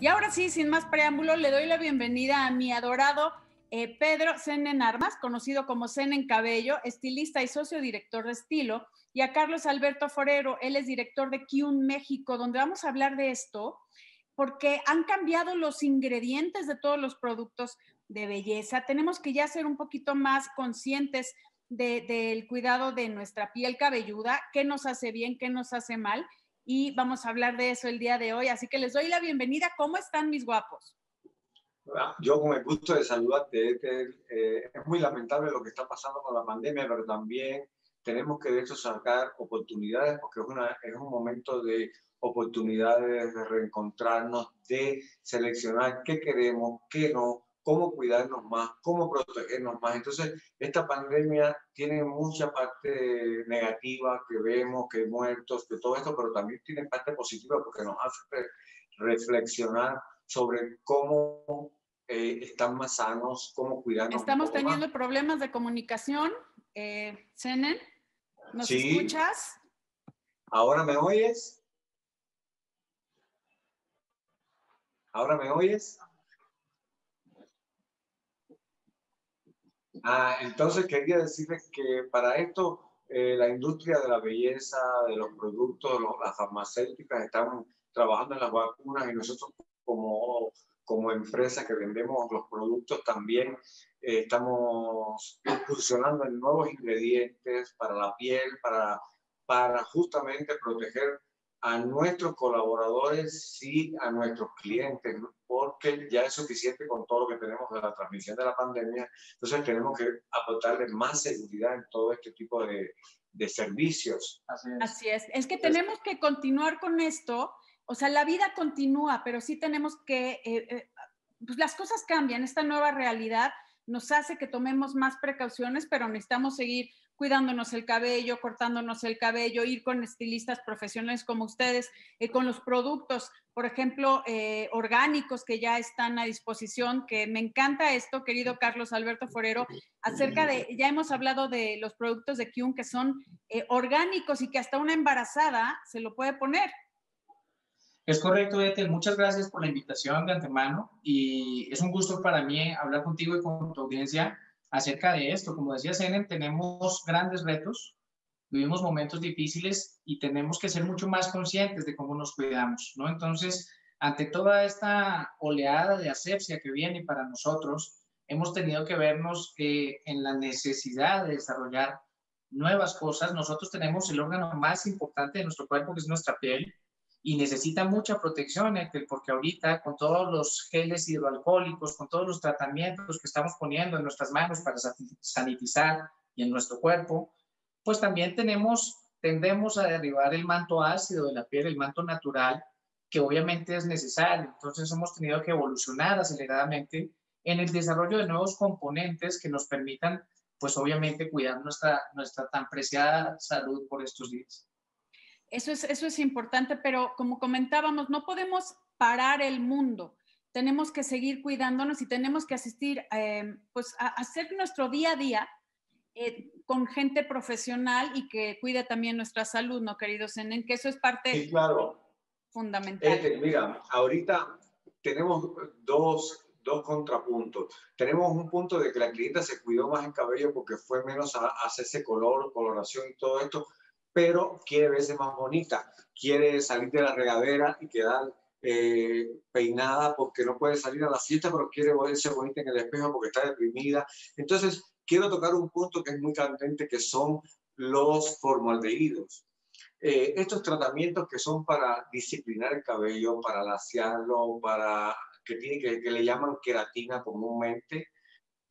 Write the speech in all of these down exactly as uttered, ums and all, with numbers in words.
Y ahora sí, sin más preámbulo, le doy la bienvenida a mi adorado eh, Pedro Senén Armas, conocido como Senén Cabello, estilista y socio director de estilo, y a Carlos Alberto Forero, él es director de Q U N México, donde vamos a hablar de esto, porque han cambiado los ingredientes de todos los productos de belleza. Tenemos que ya ser un poquito más conscientes de, del cuidado de nuestra piel cabelluda, qué nos hace bien, qué nos hace mal, y vamos a hablar de eso el día de hoy. Así que les doy la bienvenida. ¿Cómo están, mis guapos? Yo con el gusto de saludarte, Etel. Eh, es muy lamentable lo que está pasando con la pandemia, pero también tenemos que de eso sacar oportunidades, porque es, una, es un momento de oportunidades, de reencontrarnos, de seleccionar qué queremos, qué no, cómo cuidarnos más, cómo protegernos más. Entonces, esta pandemia tiene mucha parte negativa que vemos, que muertos, que todo esto, pero también tiene parte positiva porque nos hace reflexionar sobre cómo eh, están más sanos, cómo cuidarnos. Estamos teniendo más problemas de comunicación. Eh, Senén, ¿nos sí. escuchas? ¿Ahora me oyes? ¿Ahora me oyes? Ah, entonces quería decirles que para esto eh, la industria de la belleza, de los productos, los, las farmacéuticas están trabajando en las vacunas y nosotros como, como empresa que vendemos los productos también eh, estamos incursionando en nuevos ingredientes para la piel, para, para justamente proteger a nuestros colaboradores y a nuestros clientes, ¿no? Porque ya es suficiente con todo lo que tenemos de la transmisión de la pandemia. Entonces tenemos que aportarle más seguridad en todo este tipo de, de servicios. Así es. Así es. Es que tenemos que continuar con esto. O sea, la vida continúa, pero sí tenemos que... Eh, eh, pues las cosas cambian. Esta nueva realidad nos hace que tomemos más precauciones, pero necesitamos seguir cuidándonos el cabello, cortándonos el cabello, ir con estilistas profesionales como ustedes, eh, con los productos, por ejemplo, eh, orgánicos que ya están a disposición, que me encanta esto, querido Carlos Alberto Forero, acerca de, ya hemos hablado de los productos de Kion que son eh, orgánicos y que hasta una embarazada se lo puede poner. Es correcto, Etel. Muchas gracias por la invitación de antemano y es un gusto para mí hablar contigo y con tu audiencia acerca de esto. Como decía Senén, tenemos grandes retos, vivimos momentos difíciles y tenemos que ser mucho más conscientes de cómo nos cuidamos, ¿no? Entonces, ante toda esta oleada de asepsia que viene para nosotros, hemos tenido que vernos eh, en la necesidad de desarrollar nuevas cosas. Nosotros tenemos el órgano más importante de nuestro cuerpo, que es nuestra piel, y necesita mucha protección, porque ahorita con todos los geles hidroalcohólicos, con todos los tratamientos que estamos poniendo en nuestras manos para sanitizar y en nuestro cuerpo, pues también tenemos, tendemos a derribar el manto ácido de la piel, el manto natural, que obviamente es necesario. Entonces hemos tenido que evolucionar aceleradamente en el desarrollo de nuevos componentes que nos permitan, pues obviamente, cuidar nuestra, nuestra tan preciada salud por estos días. Eso es, eso es importante, pero como comentábamos, no podemos parar el mundo. Tenemos que seguir cuidándonos y tenemos que asistir eh, pues a, a hacer nuestro día a día eh, con gente profesional y que cuide también nuestra salud, ¿no, queridos Senén? Que eso es parte sí, claro. fundamental. Este, mira, ahorita tenemos dos, dos contrapuntos. Tenemos un punto de que la clienta se cuidó más el cabello porque fue menos a, a hacerse color, coloración y todo esto, pero quiere verse más bonita, quiere salir de la regadera y quedar eh, peinada porque no puede salir a la fiesta, pero quiere verse bonita en el espejo porque está deprimida. Entonces, quiero tocar un punto que es muy candente, que son los formaldehídos. Eh, estos tratamientos que son para disciplinar el cabello, para laciarlo, para, que, tiene, que, que le llaman queratina comúnmente.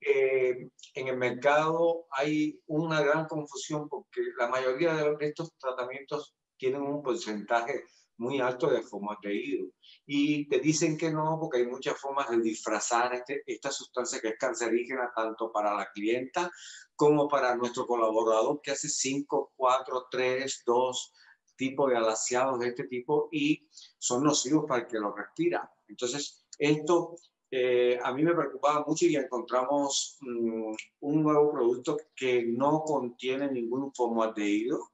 Eh, en el mercado hay una gran confusión porque la mayoría de estos tratamientos tienen un porcentaje muy alto de formaldehído y te dicen que no porque hay muchas formas de disfrazar este, esta sustancia que es cancerígena tanto para la clienta como para nuestro colaborador que hace cinco, cuatro, tres, dos tipos de alaciados de este tipo y son nocivos para el que lo respira. Entonces esto... Eh, a mí me preocupaba mucho y encontramos mmm, un nuevo producto que no contiene ningún formaldehído,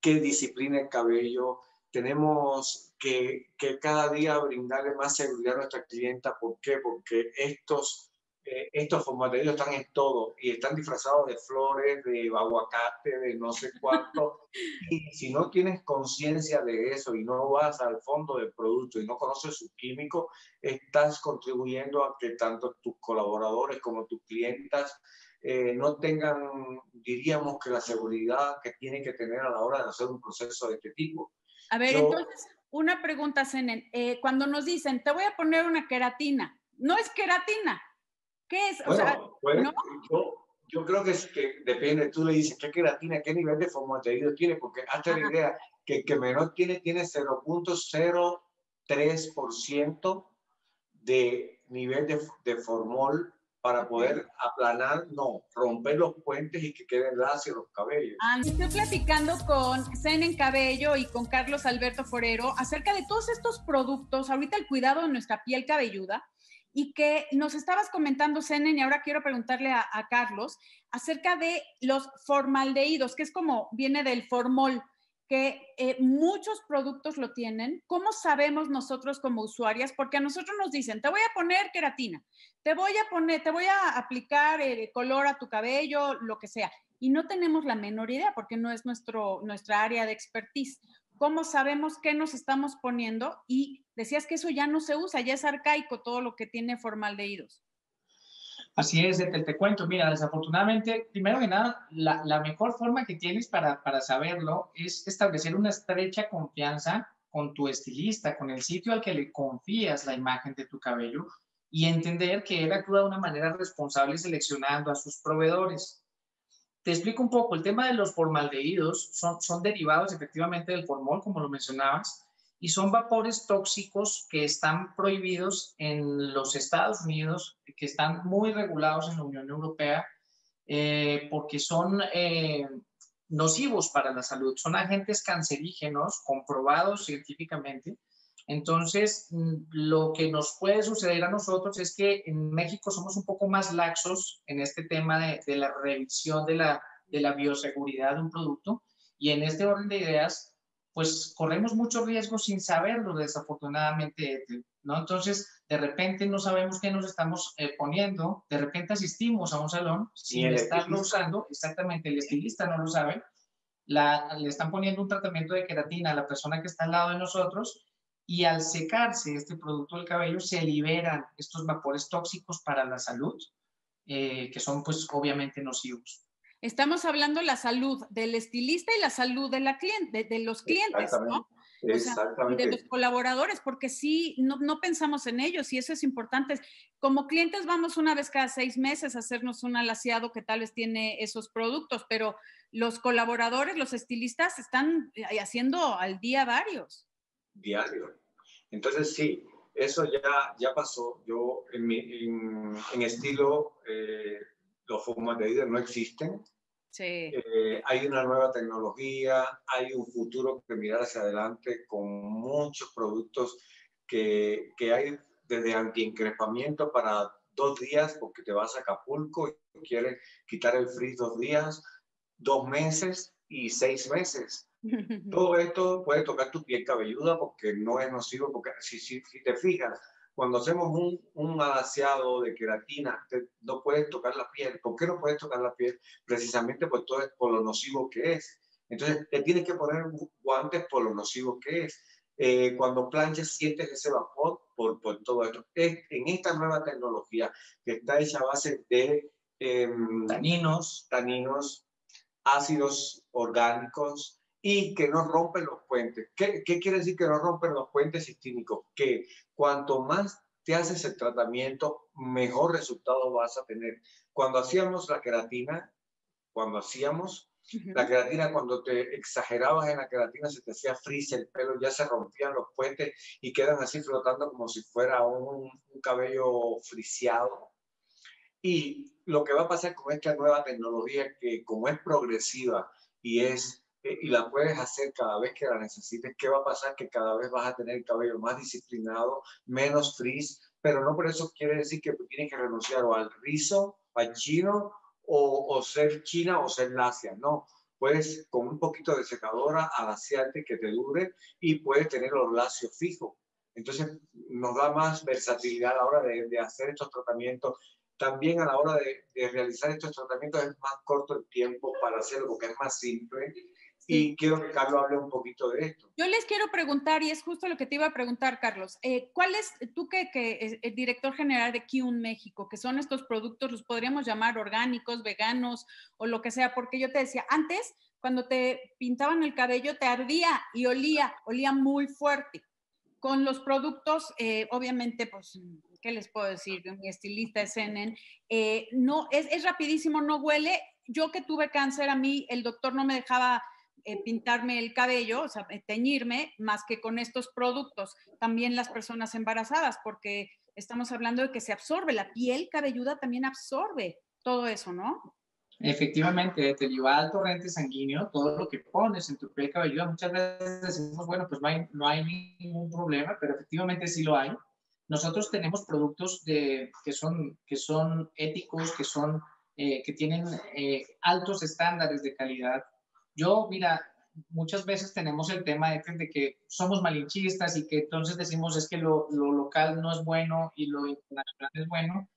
que disciplina el cabello. Tenemos que, que cada día brindarle más seguridad a nuestra clienta. ¿Por qué? Porque estos, eh, estos formateríos están en todo y están disfrazados de flores, de aguacate, de no sé cuánto. Y si no tienes conciencia de eso y no vas al fondo del producto y no conoces su químico, estás contribuyendo a que tanto tus colaboradores como tus clientas Eh, no tengan, diríamos, que la seguridad que tienen que tener a la hora de hacer un proceso de este tipo. A ver, Yo, entonces, una pregunta, Senén. Eh, cuando nos dicen, te voy a poner una queratina, no es queratina, ¿qué es? Bueno, o sea, pues, ¿no? yo, yo creo que, es que depende, tú le dices, ¿qué queratina, qué nivel de formateído tiene? Porque hazte la idea que el que menor tiene, tiene cero punto cero tres por ciento de nivel de, de formol, para poder aplanar, no, romper los puentes y que queden lacios los cabellos. Ah, estoy platicando con Senén Cabello y con Carlos Alberto Forero acerca de todos estos productos, ahorita el cuidado de nuestra piel cabelluda, y que nos estabas comentando, Senén, y ahora quiero preguntarle a, a Carlos acerca de los formaldehídos, que es como viene del formol, que eh, muchos productos lo tienen. ¿Cómo sabemos nosotros como usuarias? Porque a nosotros nos dicen, te voy a poner queratina, te voy a poner, te voy a aplicar el color a tu cabello, lo que sea. Y no tenemos la menor idea porque no es nuestro, nuestra área de expertise. ¿Cómo sabemos qué nos estamos poniendo? Y decías que eso ya no se usa, ya es arcaico todo lo que tiene formaldehídos. Así es, te, te cuento. Mira, desafortunadamente, primero que nada, la, la mejor forma que tienes para, para saberlo es establecer una estrecha confianza con tu estilista, con el sitio al que le confías la imagen de tu cabello y entender que él actúa de una manera responsable seleccionando a sus proveedores. Te explico un poco. El tema de los formaldehídos son, son derivados efectivamente del formol, como lo mencionabas, y son vapores tóxicos que están prohibidos en los Estados Unidos, que están muy regulados en la Unión Europea, eh, porque son eh, nocivos para la salud, son agentes cancerígenos comprobados científicamente. Entonces, lo que nos puede suceder a nosotros es que en México somos un poco más laxos en este tema de, de la revisión de la, de la bioseguridad de un producto, y en este orden de ideas, pues corremos muchos riesgos sin saberlo, desafortunadamente, ¿no? Entonces, de repente no sabemos qué nos estamos eh, poniendo, de repente asistimos a un salón sin estarlo usando, exactamente, el estilista no lo sabe, la, le están poniendo un tratamiento de queratina a la persona que está al lado de nosotros y al secarse este producto del cabello se liberan estos vapores tóxicos para la salud, eh, que son pues obviamente nocivos. Estamos hablando de la salud del estilista y la salud de, la cliente, de, de los clientes, ¿no? O sea, de los colaboradores, porque sí, no, no pensamos en ellos y eso es importante. Como clientes vamos una vez cada seis meses a hacernos un alaciado que tal vez tiene esos productos, pero los colaboradores, los estilistas están haciendo al día varios. Diario. Entonces sí, eso ya, ya pasó. Yo en, mi, en, en estilo... Eh, los formaldehídos no existen. Sí. Eh, hay una nueva tecnología, hay un futuro que mirar hacia adelante con muchos productos que, que hay desde antiincrepamiento para dos días porque te vas a Acapulco y quieres quitar el frizz dos días, dos meses y seis meses. Todo esto puede tocar tu piel cabelluda porque no es nocivo, porque si, si, si te fijas, cuando hacemos un, un alaciado de queratina, te, no puedes tocar la piel. ¿Por qué no puedes tocar la piel? Precisamente por, todo, por lo nocivo que es. Entonces, te tienes que poner guantes por lo nocivo que es. Eh, cuando planchas, sientes ese vapor por, por todo esto. Es, en esta nueva tecnología, que está hecha a base de eh, taninos, taninos, ácidos orgánicos, y que no rompen los puentes. ¿Qué, qué quiere decir que no rompen los puentes sistémicos? Que cuanto más te haces el tratamiento, mejor resultado vas a tener. Cuando hacíamos la queratina, cuando hacíamos uh-huh. la queratina, cuando te exagerabas en la queratina, se te hacía frizz el pelo, ya se rompían los puentes y quedan así flotando como si fuera un, un cabello friseado. Y lo que va a pasar con esta nueva tecnología, que como es progresiva y es y la puedes hacer cada vez que la necesites, ¿qué va a pasar? Que cada vez vas a tener el cabello más disciplinado, menos frizz, pero no por eso quiere decir que tienes que renunciar o al rizo, al chino, o, o ser china o ser lacia, no. pues con un poquito de secadora al asiate que te dure y puedes tener los lacios fijos. Entonces nos da más versatilidad a la hora de, de hacer estos tratamientos. También a la hora de, de realizar estos tratamientos es más corto el tiempo para hacerlo porque es más simple. Sí. Y quiero que Carlos hable un poquito de esto. Yo les quiero preguntar, y es justo lo que te iba a preguntar, Carlos, eh, ¿cuál es, tú que, que es el director general de Q U N México, que son estos productos, los podríamos llamar orgánicos, veganos o lo que sea? Porque yo te decía, antes cuando te pintaban el cabello te ardía y olía, olía muy fuerte. Con los productos, eh, obviamente, pues, ¿qué les puedo decir? Mi estilista es Senén. Eh, no, es, es rapidísimo, no huele. Yo que tuve cáncer, a mí el doctor no me dejaba eh, pintarme el cabello, o sea, teñirme, más que con estos productos. También las personas embarazadas, porque estamos hablando de que se absorbe, la piel cabelluda también absorbe todo eso, ¿no? Efectivamente, te lleva al torrente sanguíneo todo lo que pones en tu piel cabelluda. Muchas veces decimos, bueno, pues no hay, no hay ningún problema, pero efectivamente sí lo hay. Nosotros tenemos productos de, que, son, que son éticos, que, son, eh, que tienen eh, altos estándares de calidad. Yo, mira, muchas veces tenemos el tema de, de que somos malinchistas y que entonces decimos es que lo, lo local no es bueno y lo internacional es bueno.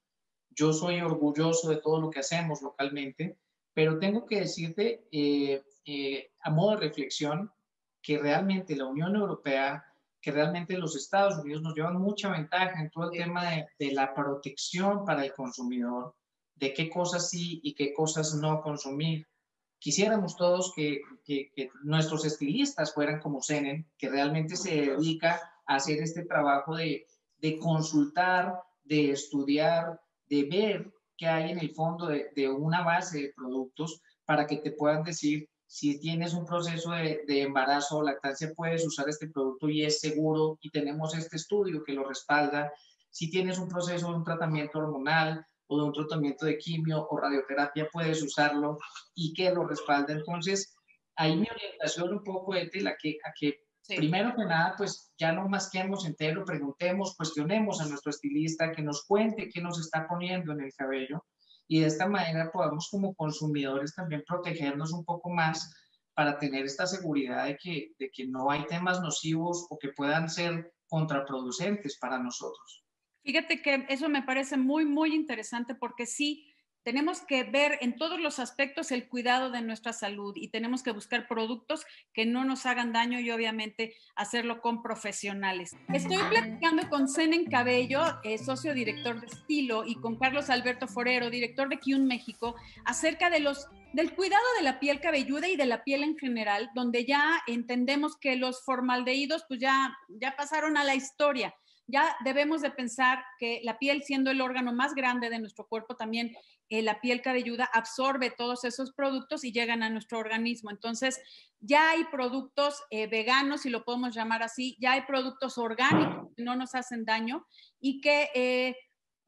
Yo soy orgulloso de todo lo que hacemos localmente, pero tengo que decirte, eh, eh, a modo de reflexión, que realmente la Unión Europea, que realmente los Estados Unidos nos llevan mucha ventaja en todo el tema de, de la protección para el consumidor, de qué cosas sí y qué cosas no consumir. Quisiéramos todos que, que, que nuestros estilistas fueran como Senén, que realmente se dedica a hacer este trabajo de, de consultar, de estudiar, de ver qué hay en el fondo de, de una base de productos para que te puedan decir si tienes un proceso de, de embarazo o lactancia puedes usar este producto y es seguro y tenemos este estudio que lo respalda. Si tienes un proceso de un tratamiento hormonal o de un tratamiento de quimio o radioterapia puedes usarlo y que lo respalda. Entonces, ahí mi orientación un poco, Etel, a que, a que sí. Primero que nada, pues ya no masquemos entero, preguntemos, cuestionemos a nuestro estilista que nos cuente qué nos está poniendo en el cabello y de esta manera podamos como consumidores también protegernos un poco más para tener esta seguridad de que, de que no hay temas nocivos o que puedan ser contraproducentes para nosotros. Fíjate que eso me parece muy, muy interesante porque sí, tenemos que ver en todos los aspectos el cuidado de nuestra salud y tenemos que buscar productos que no nos hagan daño y obviamente hacerlo con profesionales. Estoy platicando con Senén Cabello, eh, socio director de Estilo, y con Carlos Alberto Forero, director de Q U N México, acerca de los, del cuidado de la piel cabelluda y de la piel en general, donde ya entendemos que los formaldehídos pues ya, ya pasaron a la historia. Ya debemos de pensar que la piel, siendo el órgano más grande de nuestro cuerpo, también eh, la piel cabelluda absorbe todos esos productos y llegan a nuestro organismo. Entonces, ya hay productos eh, veganos, si lo podemos llamar así, ya hay productos orgánicos que no nos hacen daño y que, eh,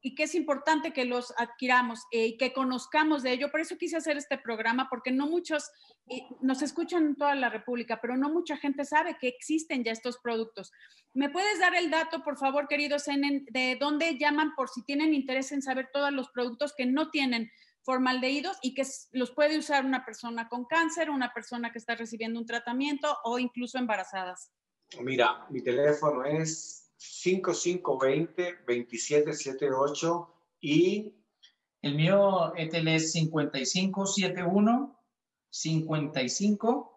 y que es importante que los adquiramos eh, y que conozcamos de ello. Por eso quise hacer este programa, porque no muchos, eh, nos escuchan en toda la República, pero no mucha gente sabe que existen ya estos productos. ¿Me puedes dar el dato, por favor, queridos, Senén, de dónde llaman por si tienen interés en saber todos los productos que no tienen formaldehídos y que los puede usar una persona con cáncer, una persona que está recibiendo un tratamiento o incluso embarazadas? Mira, mi teléfono es cinco cinco dos cero, dos siete siete ocho y el mío, Etel, es cinco cinco siete uno, cinco cinco,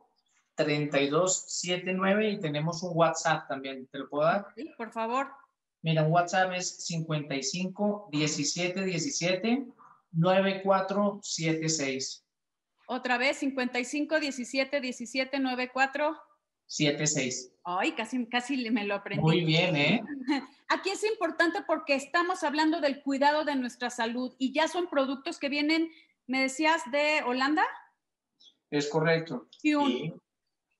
tres dos siete nueve y tenemos un WhatsApp también, ¿te lo puedo dar? Sí, por favor. Mira, WhatsApp es cincuenta y cinco, diecisiete, diecisiete, noventa y cuatro setenta y seis. Otra vez, cincuenta y cinco, diecisiete, diecisiete, noventa y cuatro setenta y seis. Ay, casi, casi me lo aprendí. Muy bien, ¿eh? Aquí es importante porque estamos hablando del cuidado de nuestra salud y ya son productos que vienen, me decías, de Holanda. Es correcto. Sí. Y...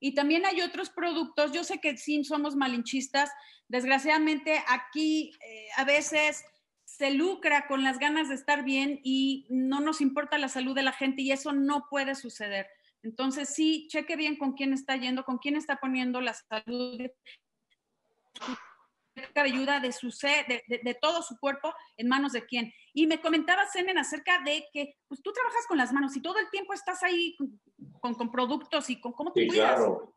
Y también hay otros productos. Yo sé que sí somos malinchistas. Desgraciadamente aquí eh, a veces se lucra con las ganas de estar bien y no nos importa la salud de la gente y eso no puede suceder. Entonces sí, cheque bien con quién está yendo, con quién está poniendo la salud de cabelluda, de, su ser, de, de, de todo su cuerpo, en manos de quién. Y me comentaba, Senén, acerca de que pues, tú trabajas con las manos y todo el tiempo estás ahí con, con productos y con cómo te sí, cuidas. Claro.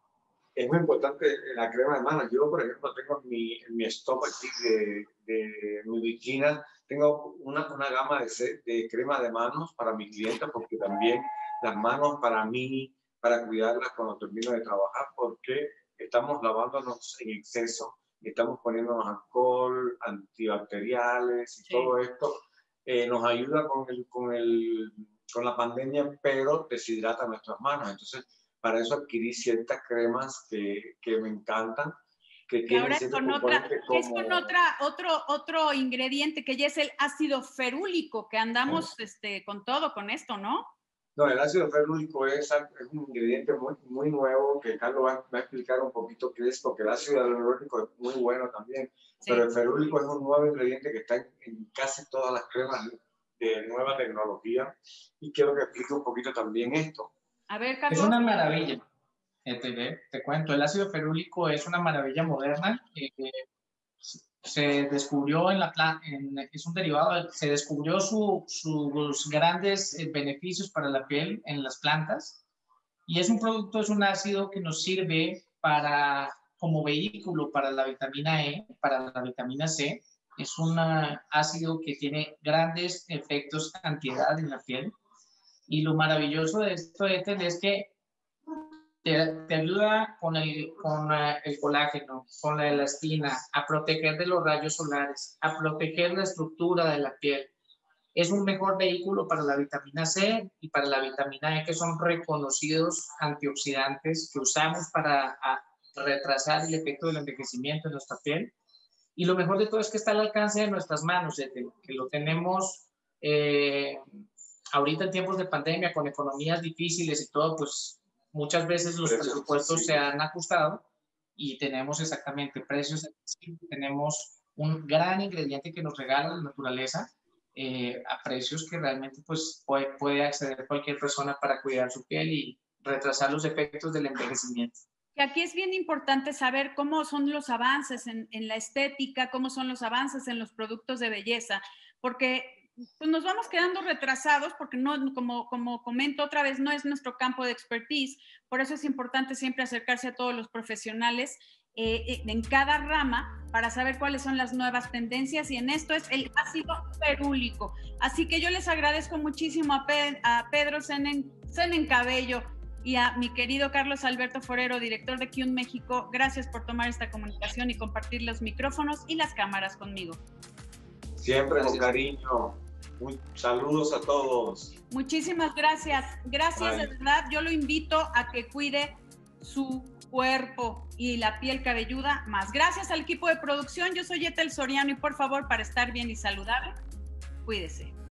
Es muy importante la crema de manos. Yo, por ejemplo, tengo en mi, en mi stock aquí de, de Ludicina, tengo una, una gama de, de crema de manos para mi cliente, porque también las manos para mí, para cuidarlas cuando termino de trabajar, porque estamos lavándonos en exceso, estamos poniéndonos alcohol, antibacteriales y sí. todo esto. Eh, nos ayuda con, el, con, el, con la pandemia, pero deshidrata nuestras manos. Entonces, para eso adquirí ciertas cremas que, que me encantan. Que, que ahora es con, otra, como... es con otra, otro, otro ingrediente, que ya es el ácido ferúlico, que andamos sí. este, con todo, con esto, ¿no? No, el ácido ferúlico es, es un ingrediente muy, muy nuevo, que Carlos va, va a explicar un poquito qué es, porque el ácido ferúlico es muy bueno también, sí. pero el ferúlico es un nuevo ingrediente que está en, en casi todas las cremas de nueva tecnología, y quiero que explique un poquito también esto. A ver, Carlos. Es una maravilla, te, te cuento, el ácido ferúlico es una maravilla moderna, eh, se descubrió en la en, es un derivado, se descubrió su, sus grandes beneficios para la piel en las plantas, y es un producto, es un ácido que nos sirve para, como vehículo para la vitamina E, para la vitamina C. Es un ácido que tiene grandes efectos antiedad en la piel, y lo maravilloso de esto es que Te, te ayuda con, el, con uh, el colágeno, con la elastina, a proteger de los rayos solares, a proteger la estructura de la piel. Es un mejor vehículo para la vitamina C y para la vitamina E, que son reconocidos antioxidantes que usamos para a, retrasar el efecto del envejecimiento en nuestra piel. Y lo mejor de todo es que está al alcance de nuestras manos, que lo tenemos... Eh, ahorita en tiempos de pandemia, con economías difíciles y todo, pues... muchas veces los precios presupuestos sí. se han ajustado, y tenemos exactamente precios, tenemos un gran ingrediente que nos regala la naturaleza, eh, a precios que realmente pues, puede, puede acceder cualquier persona para cuidar su piel y retrasar los efectos del envejecimiento. Y aquí es bien importante saber cómo son los avances en, en la estética, cómo son los avances en los productos de belleza, porque... pues nos vamos quedando retrasados porque no, como, como comento otra vez, no es nuestro campo de expertise. Por eso es importante siempre acercarse a todos los profesionales eh, en cada rama para saber cuáles son las nuevas tendencias, y en esto es el ácido ferúlico. Así que yo les agradezco muchísimo a, Pe a Pedro Senén, Senén Cabello, y a mi querido Carlos Alberto Forero, director de Q U N México. Gracias por tomar esta comunicación y compartir los micrófonos y las cámaras conmigo. Siempre con cariño. Saludos a todos. Muchísimas gracias. Gracias, Bye. de verdad. Yo lo invito a que cuide su cuerpo y la piel cabelluda más. Gracias al equipo de producción. Yo soy Etel Soriano, y por favor, para estar bien y saludable, cuídese.